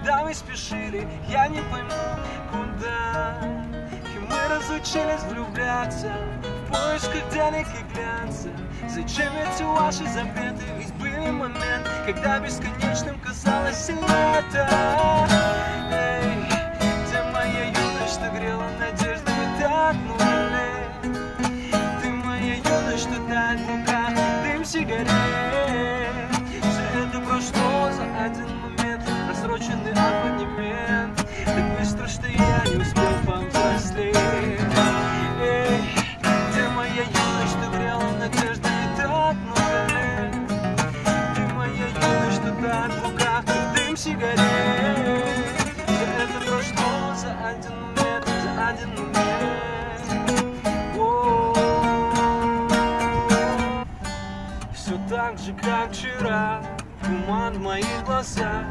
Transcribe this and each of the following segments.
Куда мы спешили, я не пойму, куда. И мы разучились влюбляться в поисках денег и глянца. Зачем эти ваши запреты? Ведь были моменты, когда бесконечным казалось лето. Эй, ты моя юность, что грела надежды так много лет. Ты моя юность, что тает в руках дым сигарет. Все это прошло за один момент, просроченный абонемент. Так быстро, что я не успел повзрослеть. Эй, ты моя юность, что грела надежды так много лет. Ты моя юность, что тает в руках дым сигарет. Все это прошло за один момент, за один момент. Все так же, как вчера, туман в моих глазах.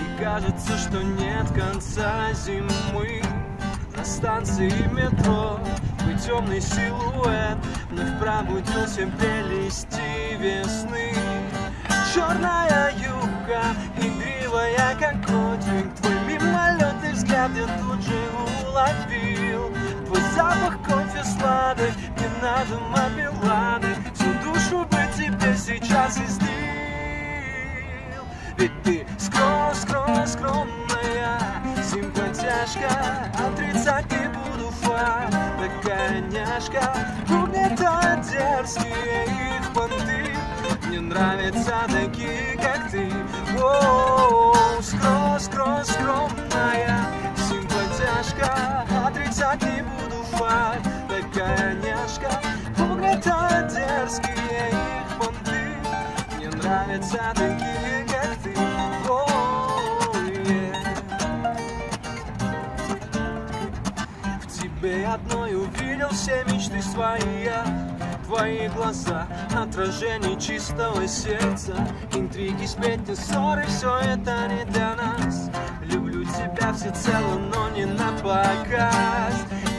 И кажется, что нет конца зимы. На станции метро мой темный силуэт вновь пробудился в прелести весны. Черная юбка, игривая, как котик. Твой мимолетный взгляд я тут же уловил. Твой запах кофе сладок, не надо мобилады. Всю душу бы тебе сейчас излил. Ведь ты скромная симпатяшка, отрицать не буду факт. Такая няшка угнетает дерзкие их понты. Мне нравятся такие, как ты. О-о-о, скромная симпатяшка, отрицать не буду факт. Такая няшка угнетает дерзкие их понты. Мне нравятся такие, как ты. В тебе одной увидел все мечты свои я. Твои глаза, отражение чистого сердца. Интриги, сплетни, ссоры, все это не для нас. Люблю тебя всецело, но не на показ.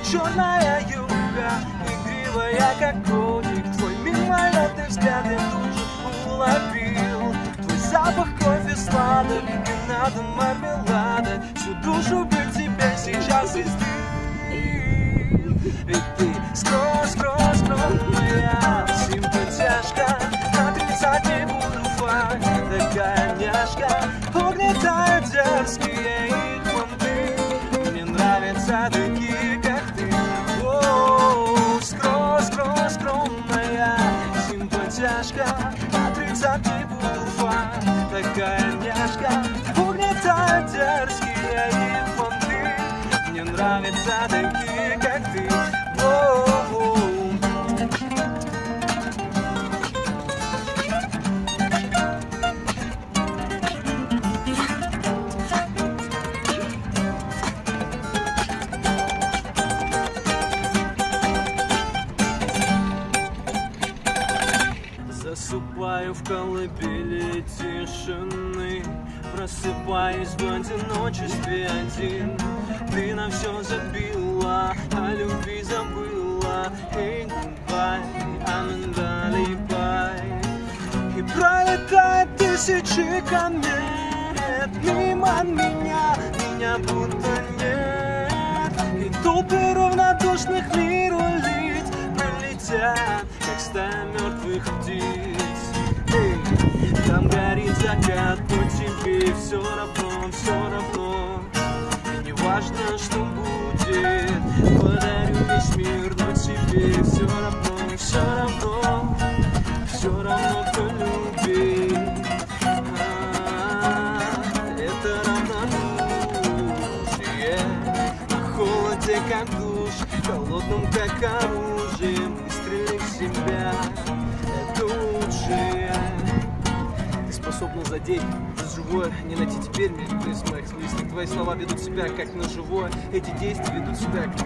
Черная юбка, игривая, как котик. Твой мимолетный взгляд я тут же уловил. Твой запах кофе сладок, не надо мармелада. Всю душу бы тебе сейчас излил. Ведь ты скромная симпатяшка, отрицать не буду факт. Такая няшка угнетает дерзкие их понты. Мне нравятся такие, как ты. О-о-о, скромная симпатяшка, отрицать не буду факт. Такая няшка угнетает дерзкие их понты. Мне нравятся такие, как ты. Засыпаю в колыбели тишины, просыпаюсь в одиночестве один. Ты на все забила, о любви забыла. Эй, гудбай, аминдалибай. И пролетает тысячи комет мимо меня, меня будто нет. И толпы равнодушных миру лиц пролетят, как стая мертвых птиц. Эй, там горит закат, но тебе все равно, все равно. Не важно, что будет, подарю весь мир, но тебе все равно, все равно, все равно, кто любит. Это равнодушие, на холоде как душ, холодным как оружие, выстрели в себя, это лучшее. Ты способна задеть живое, не найти теперь между из моих мыслей. Твои слова ведут себя как на живое, эти действия ведут себя как...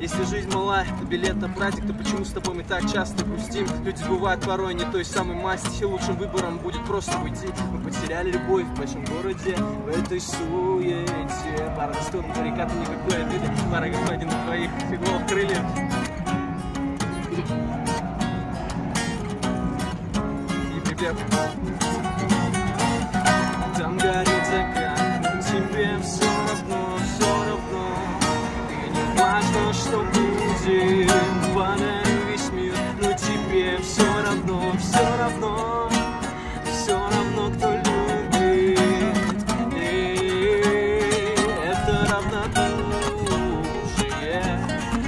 Если жизнь мала, то билет на праздник, то почему с тобой мы так часто грустим? Люди бывают порой не той самой масти, и лучшим выбором будет просто уйти. Мы потеряли любовь в большом городе, в этой суете. Пара на сторону баррикады, никакой обиды, пара господин на твоих фиглов крыльев. И припев. Там горит закат, тебе тебе все равно, все равно. И не важно, что будет, подарю весь мир, но тебе все равно, все равно. Все равно, кто любит. И это равнодушие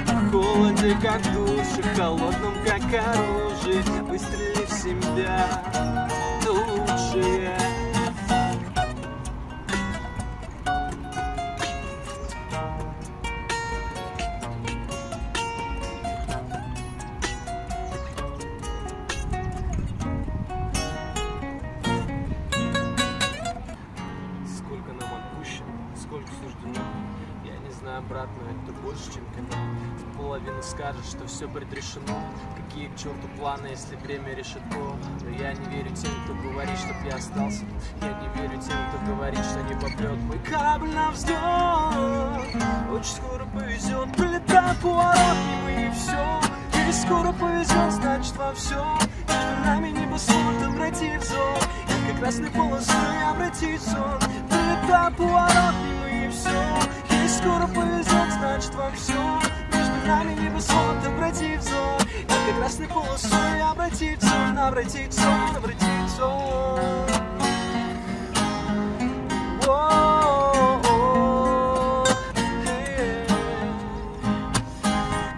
в холоде, как души, в холодном, как оружие. Выстрели в себя лучшие. Брат, но это больше, чем кино. Половина скажет, что все предрешено. Какие к черту планы, если время решено? Но я не верю тем, кто говорит, чтоб я остался. Я не верю тем, кто говорит, что не попрет мой корабль на вздох. Очень скоро повезет, прилетает поворот, и все. И скоро повезет, значит во всем. Между нами небо сможет обратить взор. И как красный полос, и обратить сон. Прилетает поворот, и все. И скоро повезет, значит во всем. Между нами небо сон, обрати взор. Это красный полосой, обрати взор, обрати взор, обрати взор.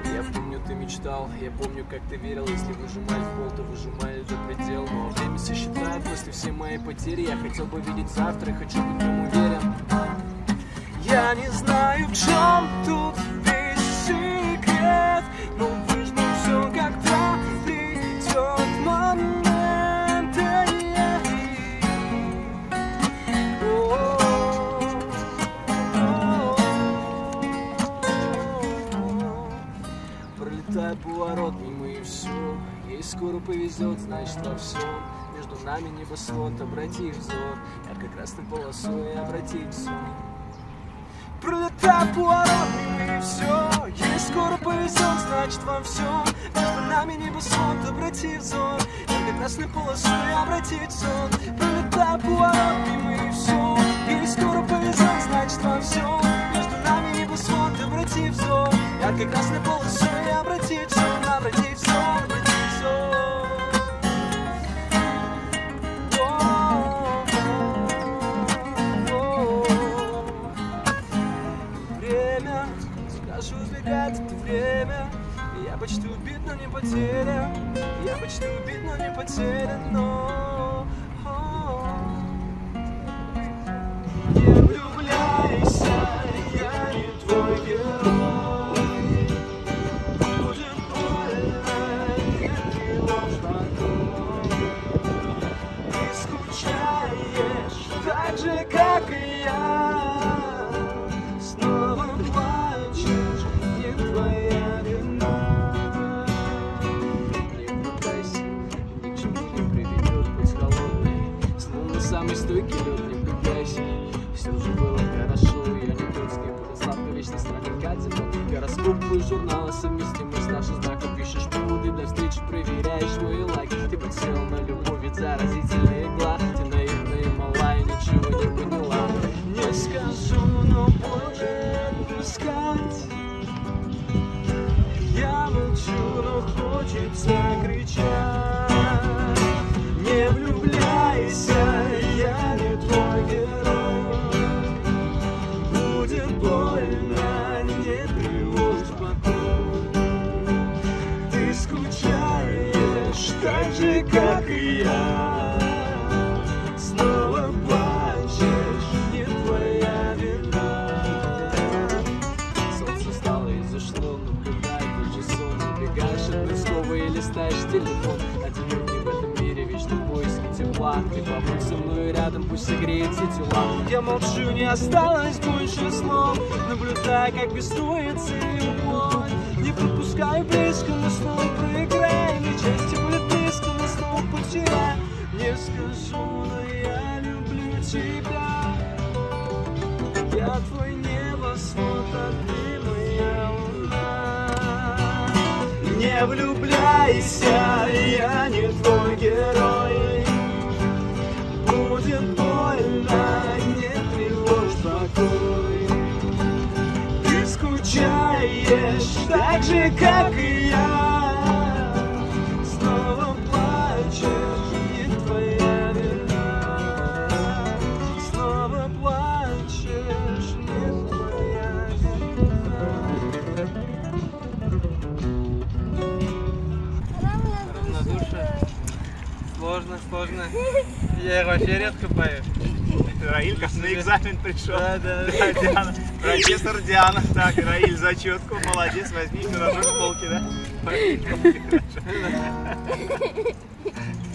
Я помню, ты мечтал, я помню, как ты верил. Если выжимать в пол, то выжимали до предела. Но время сосчитает после всей моей потери. Я хотел бы видеть завтра, хочу быть в нем уверен. Я не знаю, в чем тут весь секрет, но выжму все, когда придет момент. Пролетает поворот, мимо и все. Ей скоро повезет, значит во всем. Между нами небосвод, обрати взор. Ярко-красной полосой, обрати взор. Пролетает поворот, и все. Ей скоро повезет, значит во всем. Между нами небосвод, обрати взор. Только красной полосой, обрати взор. Пролетает поворот, и все. Ей скоро повезет, значит во всем. Между нами небосвод, обрати взор. Только красной полосой, обрати взор, обрати взор, обрати взор. Даже убегает это время. Я почти убит, но не потерян. Я почти убит, но не потерян, но... Не влюбляйся, я не твой герой. Будет больно, если он знаком. Ты скучаешь так же, как и я. Снова стойкий лед, не пытайся. Все уже было хорошо, я не тот, с кем была сладко вечно странен Катина. Гороскоп твой журнала совместимость наших знаков. Ищешь поводы до встречи, проверяешь мои лайки. Ты подсел на любовь, ведь заразительная игла. Ты наивная, малая, ничего не поняла. Не скажу, но больно отпускать. Я молчу, но хочется кричать. Не влюбляйся, я не твой герой. Будет больно, не тревожь потом. Ты скучаешь так же, как и я. Снова плачешь, не твоя вина. Солнце стало и зашло, но когда это же сон. Убегаешь от близкого и листаешь телефон. Одинокий в этом мире, ведь ты поиски тепла. Ты побудь со мной рядом, пусть согреется тела. Я молчу, не осталось больше слов. Наблюдая, как беснуется любовь. Не пропускай близко, но снова проиграем. И части были близко, но снова потеряем. Не скажу, но я люблю тебя. Я твой небосвод, а ты моя луна. Не влюбляйся, я не твой герой. Будет больно, не тревожь покой. так же, как и я. Снова плачешь, не твоя вина. Снова плачешь, не твоя вина. Равнодушие. Сложно, сложно. Я их вообще редко пою. Раиль, как на экзамен пришел. Да. Диана. Профессор Диана. Так, Раиль, зачетку. Молодец, возьми пирожок с полки, да?